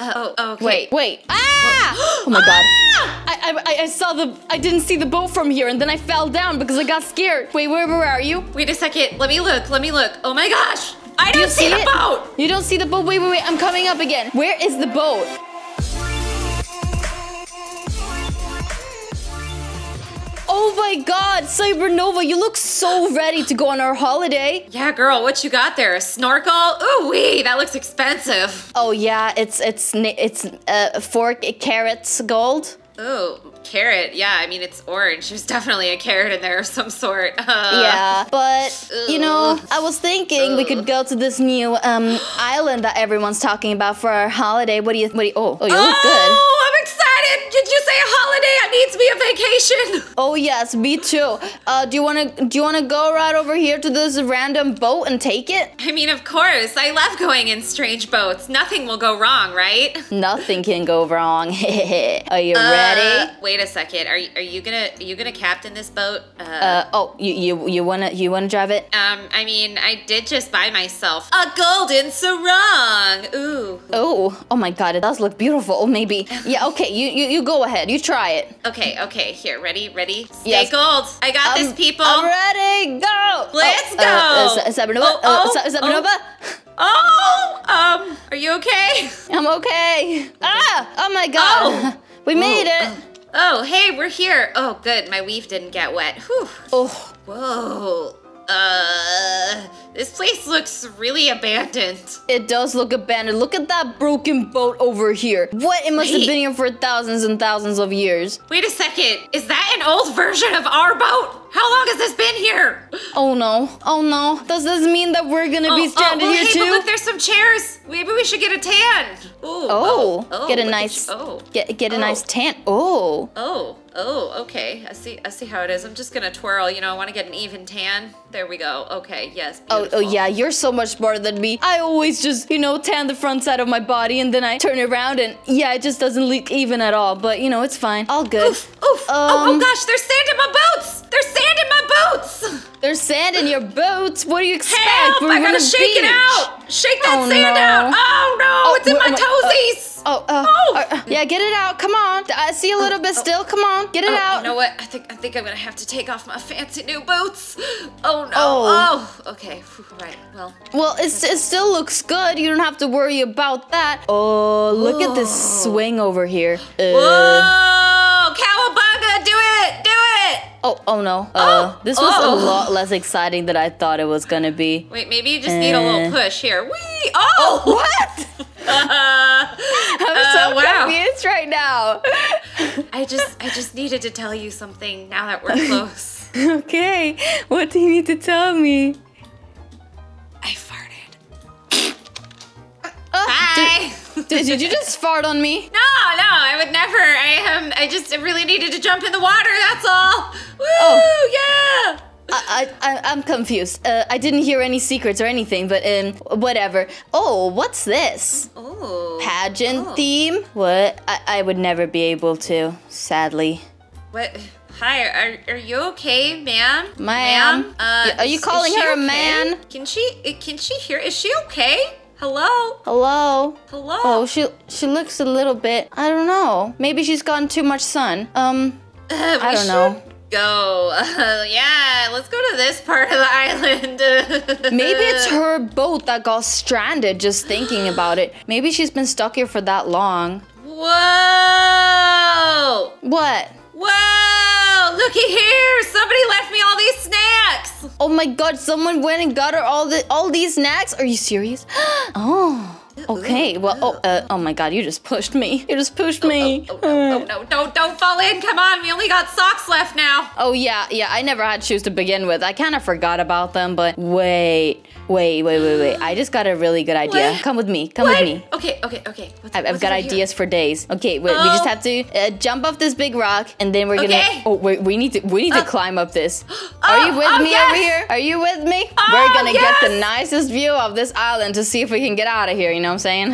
Oh, okay. Wait. Ah! Oh my God. I saw the, I didn't see the boat from here and then I fell down because I got scared. Wait, where are you? Wait a second, let me look. Oh my gosh, I don't see the boat. You don't see the boat? Wait, I'm coming up again. Where is the boat? Oh my God, Cybernova, you look so ready to go on our holiday. Yeah, girl, what you got there? A snorkel? Ooh, wee, that looks expensive. Oh yeah, it's 4 carats gold. Ooh. Carrot, yeah, I mean, it's orange. There's definitely a carrot in there of some sort. Yeah, but, you know, I was thinking we could go to this new island that everyone's talking about for our holiday. What do you oh, you look good. Oh, I'm excited. Did you say a holiday? That needs to be a vacation. Oh, yes, me too. Do you want to go right over here to this random boat and take it? I mean, of course. I love going in strange boats. Nothing will go wrong, right? Nothing can go wrong. Are you ready? Wait a second. Are you gonna captain this boat? You wanna drive it? I mean, I did just buy myself a golden sarong. Ooh. Oh my God, it does look beautiful. Oh, maybe. Yeah. Okay. You go ahead. You try it. Okay. Here. Ready. Stay gold. I got this, people. I'm ready. Go. Let's go. Cybernova. Cybernova. Oh. Are you okay? I'm okay. Ah. Oh my God. Oh. We made it. Oh, hey, we're here. Oh, good. My weave didn't get wet. Whew. Oh. Whoa. This place looks really abandoned. It does look abandoned. Look at that broken boat over here. What? It must have been here for thousands and thousands of years. Wait a second. Is that an old version of our boat? How long has this been here? Oh no. Does this mean that we're gonna be stranded here too? But look, there's some chairs. Maybe we should get a tan. Get a nice tan. Okay. I see how it is. I'm just gonna twirl. You know, I want to get an even tan. There we go. Okay. Yes. Beautiful. Oh yeah. You're so much smarter than me. I always just tan the front side of my body and then I turn around and yeah, it just doesn't look even at all. But you know, it's fine. All good. Oof. Oh gosh, there's sand in my boots. There's sand in my boots! There's sand in your boots? What do you expect? Help! I gotta shake it out! Shake that sand out! Oh no! It's in my toesies! Yeah, get it out. Come on. I see a little bit still. Come on. Get it out. You know what? I think I'm gonna have to take off my fancy new boots. Oh no. Oh okay. Right. Well, it still looks good. You don't have to worry about that. Oh, look at this swing over here. Whoa! Cowabunga! Do it! Do it! Oh no. This was a lot less exciting than I thought it was gonna be. Wait, maybe you just need a little push here. Whee! Oh what? I'm so confused right now. I just needed to tell you something now that we're close. Okay, what do you need to tell me? I farted. Hi. Did you just fart on me? No, I would never. I just really needed to jump in the water. That's all. Woo! Yeah. I'm confused. I didn't hear any secrets or anything, but whatever. Oh, what's this? Oh. Pageant theme? What? I would never be able to, sadly. What? Hi, are you okay, ma'am? Ma'am? Are you calling her a man? Can she hear? Is she okay? Hello? Oh, she looks a little bit, I don't know. Maybe she's gotten too much sun. I don't know. Go. Yeah, let's go to this part of the island. Maybe it's her boat that got stranded just thinking about it. Maybe she's been stuck here for that long. Whoa! What? Whoa! Looky here! Somebody left me all these snacks! Oh my God, someone went and got her all these snacks? Are you serious? Oh. Okay, well, oh my God, you just pushed me. No, don't fall in, come on, we only got socks left now. Oh yeah, I never had shoes to begin with. I kind of forgot about them, but wait. I just got a really good idea. What? Come with me. Okay. I've got ideas for days. Okay, wait, we just have to jump off this big rock, and then we're gonna, we need to climb up this. Are you with me over here? Are you with me? We're gonna get the nicest view of this island to see if we can get out of here, you know what I'm saying?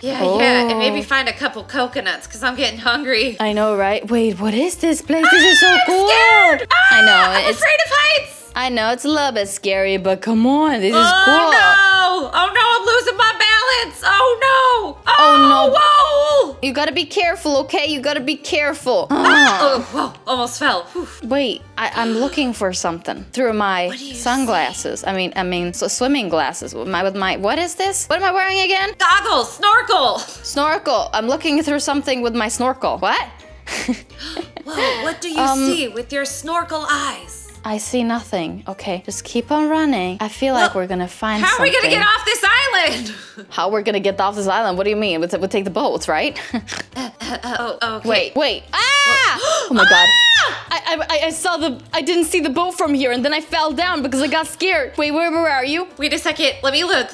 yeah, and maybe find a couple coconuts, because I'm getting hungry. I know, right? Wait, what is this place? This is so cool. Scared. I know. I'm afraid of heights. I know, it's a little bit scary, but come on, this is cool. Oh no, I'm losing my balance. Oh no. Oh no, whoa. You gotta be careful, okay? You gotta be careful. Oh, whoa, almost fell. Whew. Wait, I'm looking for something through my sunglasses. I mean, so swimming glasses with my, what is this? What am I wearing again? Goggles, snorkel. Snorkel, I'm looking through something with my snorkel. What? Whoa, what do you see with your snorkel eyes? I see nothing. Okay, just keep on running. I feel like we're gonna find something. How are we gonna get off this island? How we're gonna get off this island? What do you mean? We'll take the boats, right? Okay. Wait. Ah! Well, oh my God. I saw the, I didn't see the boat from here and then I fell down because I got scared. Wait, where are you? Wait a second. Let me look.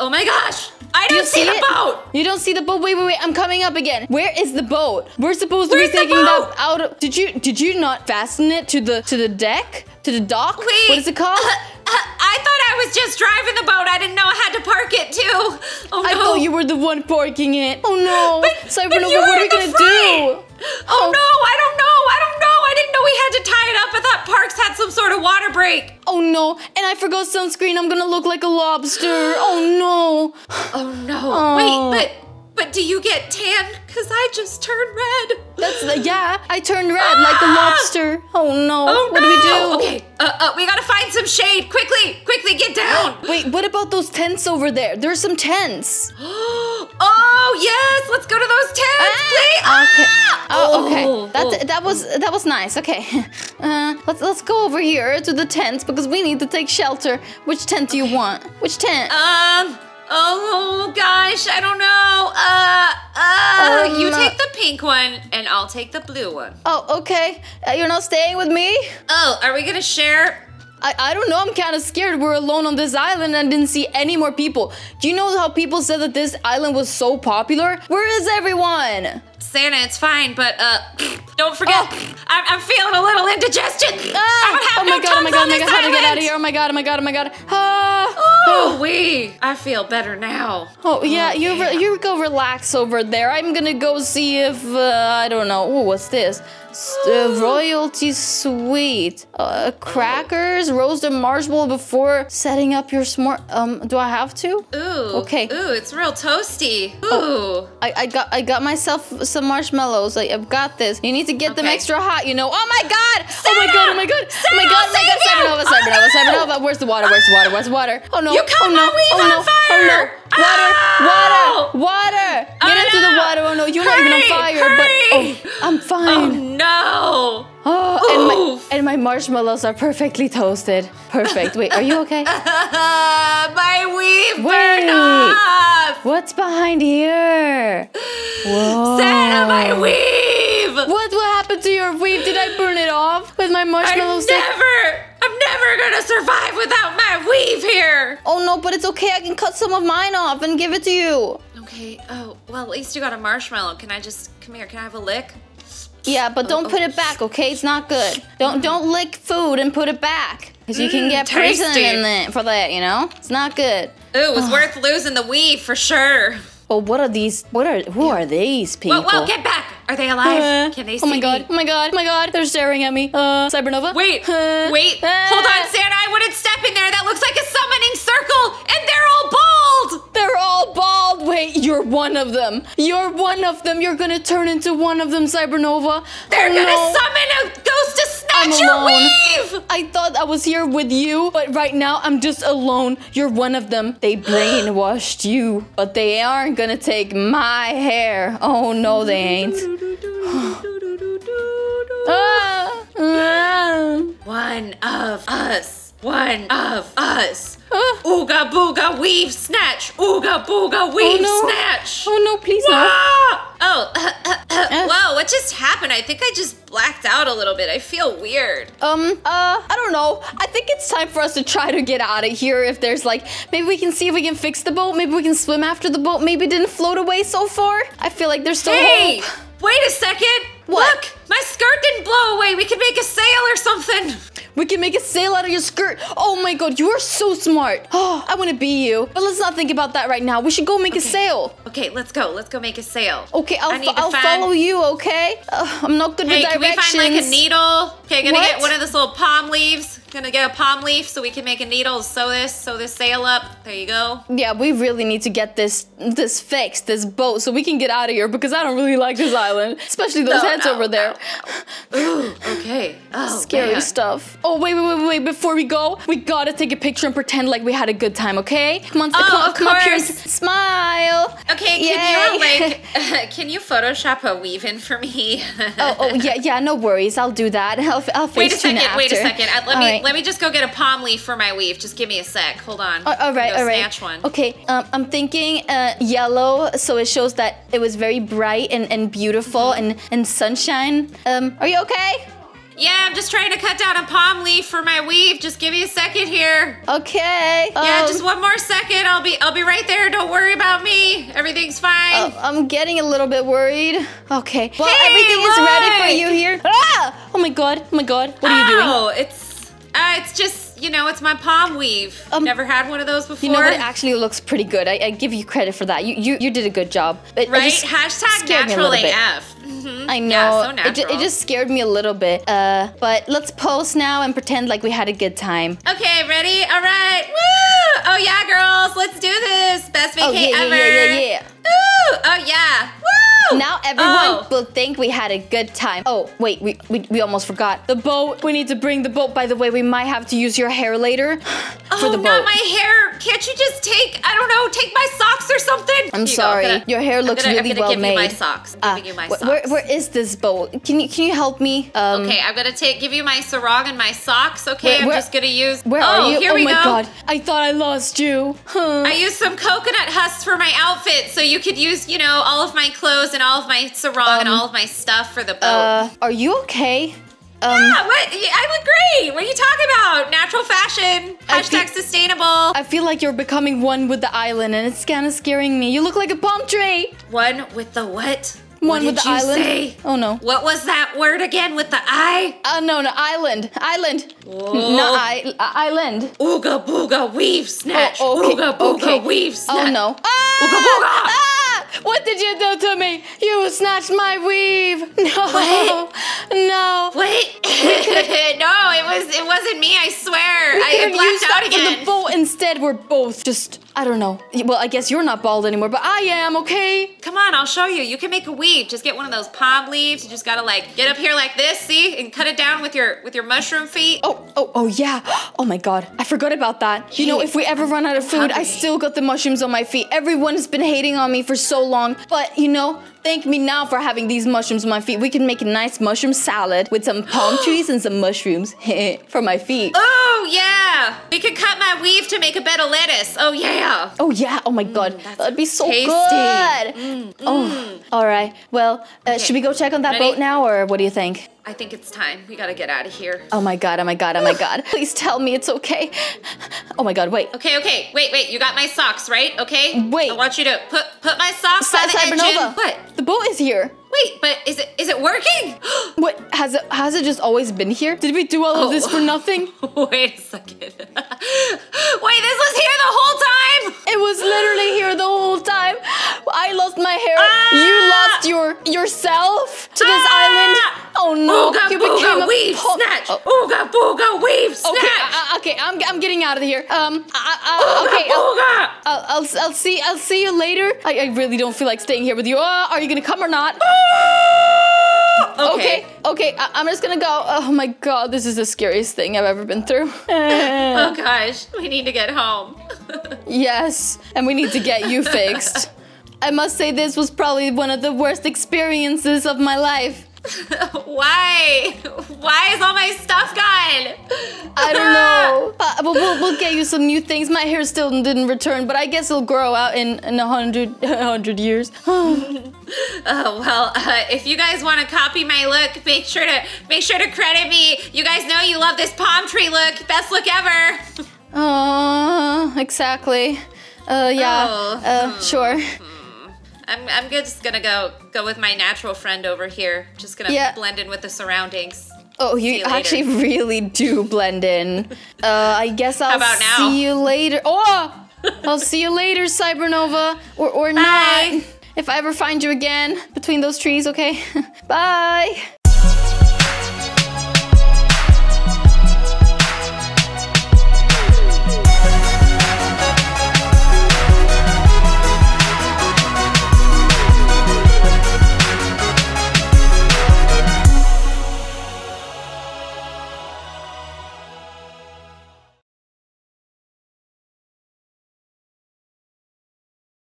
Oh my gosh. I don't see the boat. You don't see the boat? Wait. I'm coming up again. Where is the boat? We're supposed to be taking that out of, did you not fasten it to the deck? To the dock? Wait. What is it called? I thought I was just driving the boat. I didn't know I had to park it too. Oh no. I thought you were the one parking it. Oh no. Cybernova, what are we gonna do? Oh no, I don't know. I didn't know we had to tie it up. I thought Parks had some sort of water break. Oh no, and I forgot sunscreen. I'm gonna look like a lobster. Oh no. Oh no. Oh. Wait, but do you get tan? Because I just turned red. I turned red like a lobster. Oh no. What do we do? Okay, we gotta find some shade. Quickly, get down. Wait, what about those tents over there? There's some tents. Oh yes, let's go to those tents, please. Okay. Okay. That was nice. Okay. Let's go over here to the tents because we need to take shelter. Which tent do you want? Which tent? Oh gosh, I don't know. You take the pink one and I'll take the blue one. Oh, okay. You're not staying with me? Oh, are we gonna share? I don't know, I'm kind of scared. We're alone on this island and didn't see any more people. Do you know how people said that this island was so popular? Where is everyone? Santa, it's fine, but don't forget, I'm feeling a little indigestion. Oh my god, how to get out of here? Oh my god. I feel better now. Oh yeah, you go relax over there. I'm gonna go see if I don't know. Ooh, what's this? Royalty suite. Crackers, roasted marshmallow before setting up your s'more. Do I have to? Ooh. Okay. Ooh, it's real toasty. Ooh. Oh, I got myself some marshmallows. I've got this. You need to get them extra hot, you know. Oh my god. Cybernova. Where's the water? Oh no. You caught my weave on fire. Water. Get into the water. Oh no, you're not even on fire. But I'm fine. No. And my marshmallows are perfectly toasted. Perfect. Wait, are you okay? My weave burned off. What's behind here? Whoa. Santa, my weave. What happened to your weave? Did I burn it off with my marshmallows? I'm never gonna survive without my weave here. Oh no, but it's okay. I can cut some of mine off and give it to you. Okay. Oh well, at least you got a marshmallow. Can I have a lick? Yeah, but don't put it back, okay? It's not good. Don't lick food and put it back. Because you can get prison in it for that, you know? It's not good. Ooh, it was worth losing the weave for sure. Well, who are these people? Whoa, get back! Are they alive? Can they see me? Oh my god, they're staring at me. Cybernova? Wait, hold on, Santa, I wouldn't step in there. That looks like a summoning circle, and they're all bald! Wait, you're one of them. You're gonna turn into one of them, Cybernova. They're gonna summon a ghost to snatch your weave! I thought I was here with you, but right now I'm just alone. You're one of them. They brainwashed you, but they aren't gonna take my hair. Oh no, they ain't. One of us. Ooga booga weave snatch. Ooga booga weave snatch. Oh no, please no. Whoa, what just happened? I think I just blacked out a little bit. I feel weird. I don't know. I think it's time for us to try to get out of here. If there's like, maybe we can see if we can fix the boat. Maybe we can swim after the boat. Maybe it didn't float away so far. I feel like there's still hope. Wait a second. What? Look, My skirt didn't blow away. We could make a sail or something. We can make a sail out of your skirt. Oh my god, you are so smart. Oh, I want to be you. But let's not think about that right now. We should go make a sail. Okay, let's go. Let's go make a sail. Okay, I'll follow you, okay? I'm not good with directions. Can we find like a needle? Okay, I'm gonna get one of those little palm leaves. Gonna get a palm leaf so we can make a needle. Sew this sail up. There you go. Yeah, we really need to get this fixed, this boat, so we can get out of here because I don't really like this island, especially those heads over there. Ooh, okay. Oh, scary stuff. Oh, wait. Before we go, we gotta take a picture and pretend like we had a good time, okay? Come on, come up here and smile. Okay, can you Photoshop a weave-in for me? oh, yeah, no worries. I'll do that. I'll FaceTune after. Wait a second. Let me just go get a palm leaf for my weave. Just give me a sec. Hold on. All right. Snatch one. Okay, I'm thinking yellow, so it shows that it was very bright and beautiful and sunshine. Are you okay? Yeah, I'm just trying to cut down a palm leaf for my weave. Just give me a second here. Okay. Yeah, just one more second. I'll be right there. Don't worry about me. Everything's fine. I'm getting a little bit worried. Okay. Well, hey, everything is ready for you here. Ah! Oh my god. What are you doing? Oh, it's just, you know, it's my palm weave. Never had one of those before. You know what? It actually looks pretty good. I give you credit for that. You did a good job. Right? Hashtag natural AF. I know. Yeah, so natural. It just scared me a little bit. But let's pose now and pretend like we had a good time. Okay, ready? All right. Woo! Oh yeah, girls, let's do this. Best vacation ever. Yeah. Ooh! Oh yeah. Woo! Now everyone will think we had a good time. Oh wait, we almost forgot the boat. We need to bring the boat. By the way, we might have to use your hair later for the boat. Oh, not my hair. Can't you just take my socks or something? I'm sorry. Your hair looks really well made. I'm gonna give you my socks. I'm giving you my socks. Where is this boat? Can you help me? Okay, I'm gonna give you my sarong and my socks. Okay, I'm just gonna use. Where are you? Here we go. Oh my god! I thought I lost you. Huh. I used some coconut husks for my outfit, so you could use, you know, all of my clothes and all of my sarong and all of my stuff for the boat. Are you okay? Yeah, what? I look great. What are you talking about? Natural fashion. Hashtag sustainable. I feel like you're becoming one with the island, and it's kind of scaring me. You look like a palm tree. One with the what? One with the island. Say? Oh no. What was that word again with the I? No, island. Whoa. Island. Ooga booga weave snatch. Okay. Ooga booga weave snatch. Oh no. Ah! Ooga booga. Ah! What did you do to me? You snatched my weave. No. What? No. Wait. No, it wasn't me, I swear. I blacked out again. The boat instead. We're both just, I don't know. Well, I guess you're not bald anymore, but I am, okay? Come on, I'll show you. You can make a weave. Just get one of those palm leaves. You just gotta like get up here like this, see? And cut it down with your mushroom feet. Oh yeah. Oh my god. I forgot about that. You know, if we ever run out of food, I still got the mushrooms on my feet. Everyone has been hating on me for so long, but you know, thank me now for having these mushrooms on my feet. We can make a nice mushroom salad with some palm trees and some mushrooms for my feet. Oh, yeah. We could cut my weave to make a bed of lettuce. Oh, yeah. Oh, yeah. Oh, my God. That'd be so tasty. Good. Oh, all right. Well, should we go check on that boat now, or what do you think? I think it's time. We gotta get out of here. Oh my god. Please tell me it's okay. Oh my god, wait. Okay. Wait. You got my socks, right? Okay? Wait. I want you to put my socks by the engine. What? The boat is here. Wait, but is it working? What? Has it just always been here? Did we do all of this for nothing? Wait a second. Wait, this was here the whole time? It was literally here the whole time. I lost my hair. You lost yourself to this island. Oh no! Ooga booga weave snatch. Ooga booga weave snatch. Okay, I'm getting out of here. I'll see you later. I really don't feel like staying here with you. Are you gonna come or not? Okay. I'm just gonna go. Oh my god, this is the scariest thing I've ever been through. Oh gosh, we need to get home. Yes, and we need to get you fixed. I must say this was probably one of the worst experiences of my life. Why? Why is all my stuff gone? I don't know. We'll get you some new things. My hair still didn't return, but I guess it'll grow out in 100 years. If you guys want to copy my look, make sure to credit me. You guys know you love this palm tree look. Best look ever. Exactly. Yeah. Sure. I'm just gonna go with my natural friend over here. Just gonna blend in with the surroundings. Oh, you actually really do blend in. I guess I'll see you later. Oh, I'll see you later, Cybernova, or not. Bye. If I ever find you again between those trees, okay? Bye.